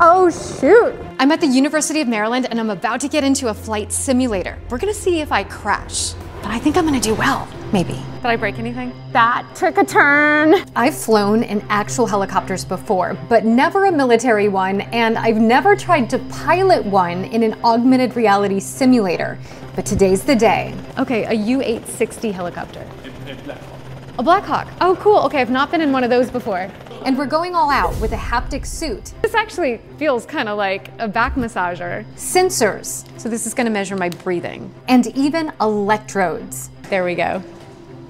Oh shoot! I'm at the University of Maryland and I'm about to get into a flight simulator. We're gonna see if I crash, but I think I'm gonna do well, maybe. Did I break anything? That took a turn. I've flown in actual helicopters before, but never a military one, and I've never tried to pilot one in an augmented reality simulator, but today's the day. Okay, a U-860 helicopter. A Black Hawk. Oh, cool. Okay, I've not been in one of those before. And we're going all out with a haptic suit. This actually feels kind of like a back massager. Sensors. So this is going to measure my breathing. And even electrodes. There we go.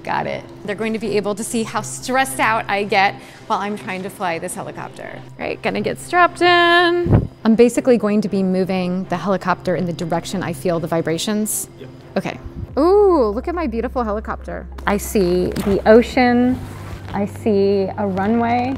Got it. They're going to be able to see how stressed out I get while I'm trying to fly this helicopter. Right, gonna get strapped in. I'm basically going to be moving the helicopter in the direction I feel the vibrations. Yep. Okay. Ooh, look at my beautiful helicopter. I see the ocean. I see a runway.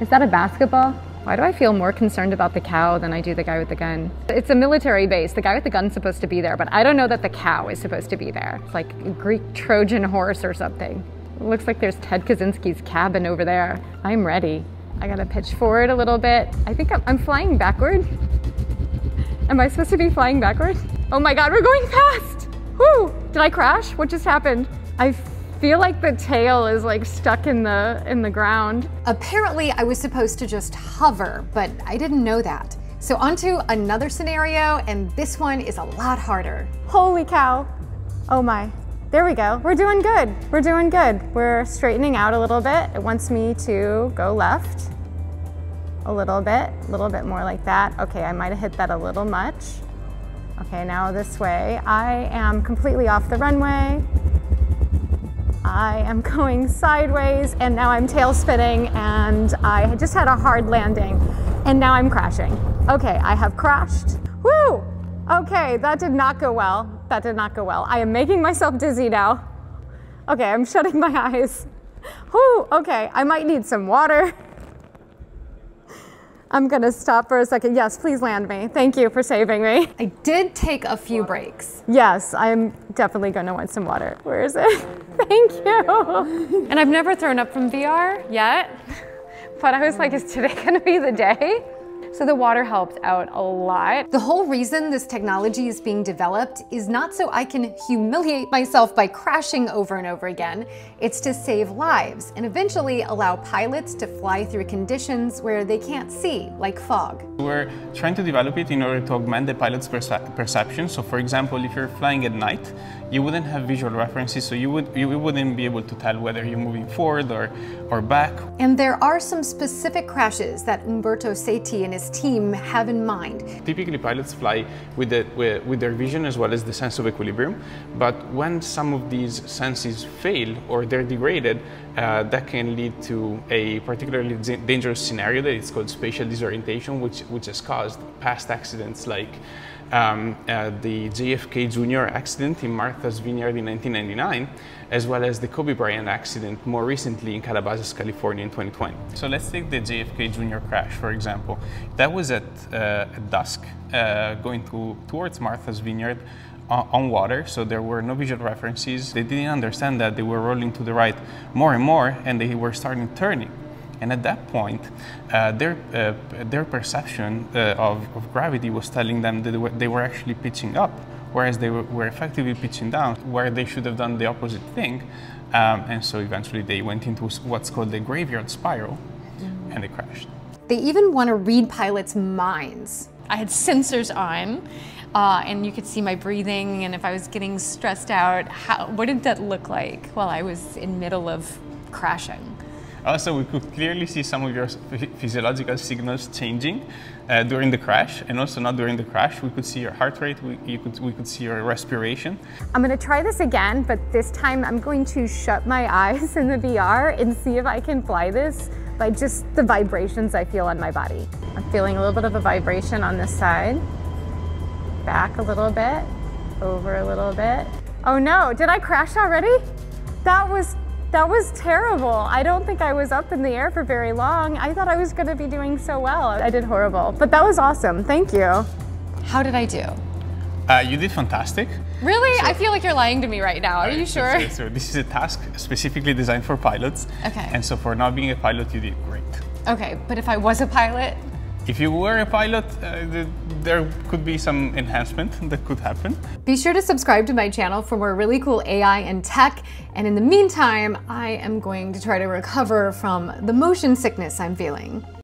Is that a basketball? Why do I feel more concerned about the cow than I do the guy with the gun? It's a military base. The guy with the gun's supposed to be there, but I don't know that the cow is supposed to be there. It's like a Greek Trojan horse or something. It looks like there's Ted Kaczynski's cabin over there. I'm ready. I gotta pitch forward a little bit. I think I'm flying backward. Am I supposed to be flying backward? Oh my God, we're going fast! Woo! Did I crash? What just happened? I feel like the tail is like stuck in the ground. Apparently I was supposed to just hover, but I didn't know that. So onto another scenario, and this one is a lot harder. Holy cow. Oh my. There we go. We're doing good. We're doing good. We're straightening out a little bit. It wants me to go left a little bit more like that. Okay, I might have hit that a little much. Okay, now this way. I am completely off the runway. I am going sideways, and now I'm tail spinning, and I just had a hard landing, and now I'm crashing. Okay, I have crashed. Woo! Okay, that did not go well. That did not go well. I am making myself dizzy now. Okay, I'm shutting my eyes. Woo! Okay, I might need some water. I'm gonna stop for a second. Yes, please land me. Thank you for saving me. I did take a few breaks. Yes, I'm definitely gonna want some water. Where is it? Thank you. And I've never thrown up from VR yet, but I was like, is today gonna be the day? So the water helped out a lot. The whole reason this technology is being developed is not so I can humiliate myself by crashing over and over again. It's to save lives and eventually allow pilots to fly through conditions where they can't see, like fog. We're trying to develop it in order to augment the pilot's perception. So for example, if you're flying at night, you wouldn't have visual references, so you wouldn't be able to tell whether you're moving forward or back. And there are some specific crashes that Umberto Saetti and his team have in mind. Typically pilots fly with their vision as well as the sense of equilibrium, but when some of these senses fail or they're degraded, that can lead to a particularly dangerous scenario that is called spatial disorientation, which has caused past accidents like the JFK Jr. accident in Martha's Vineyard in 1999, as well as the Kobe Bryant accident more recently in Calabasas, California in 2020. So let's take the JFK Jr. crash, for example. That was at dusk, going towards Martha's Vineyard on water, so there were no visual references. They didn't understand that they were rolling to the right more and more, and they were starting turning. And at that point, their perception of gravity was telling them that they were actually pitching up, whereas they were effectively pitching down, where they should have done the opposite thing. And so eventually they went into what's called the graveyard spiral, and they crashed. They even want to read pilots' minds. I had sensors on, and you could see my breathing, and if I was getting stressed out, what did that look like while I was in middle of crashing? Also, we could clearly see some of your physiological signals changing during the crash, and also not during the crash. We could see your heart rate, we could see your respiration. I'm going to try this again, but this time I'm going to shut my eyes in the VR and see if I can fly this by just the vibrations I feel on my body. I'm feeling a little bit of a vibration on this side. Back a little bit, over a little bit. Oh no, did I crash already? That was terrible. I don't think I was up in the air for very long. I thought I was going to be doing so well. I did horrible, but that was awesome. Thank you. How did I do? You did fantastic. Really? So, I feel like you're lying to me right now. Are you sure? So this is a task specifically designed for pilots. Okay. And so for not being a pilot, you did great. Okay, but if I was a pilot? If you were a pilot, there could be some enhancement that could happen. Be sure to subscribe to my channel for more really cool AI and tech. And in the meantime, I am going to try to recover from the motion sickness I'm feeling.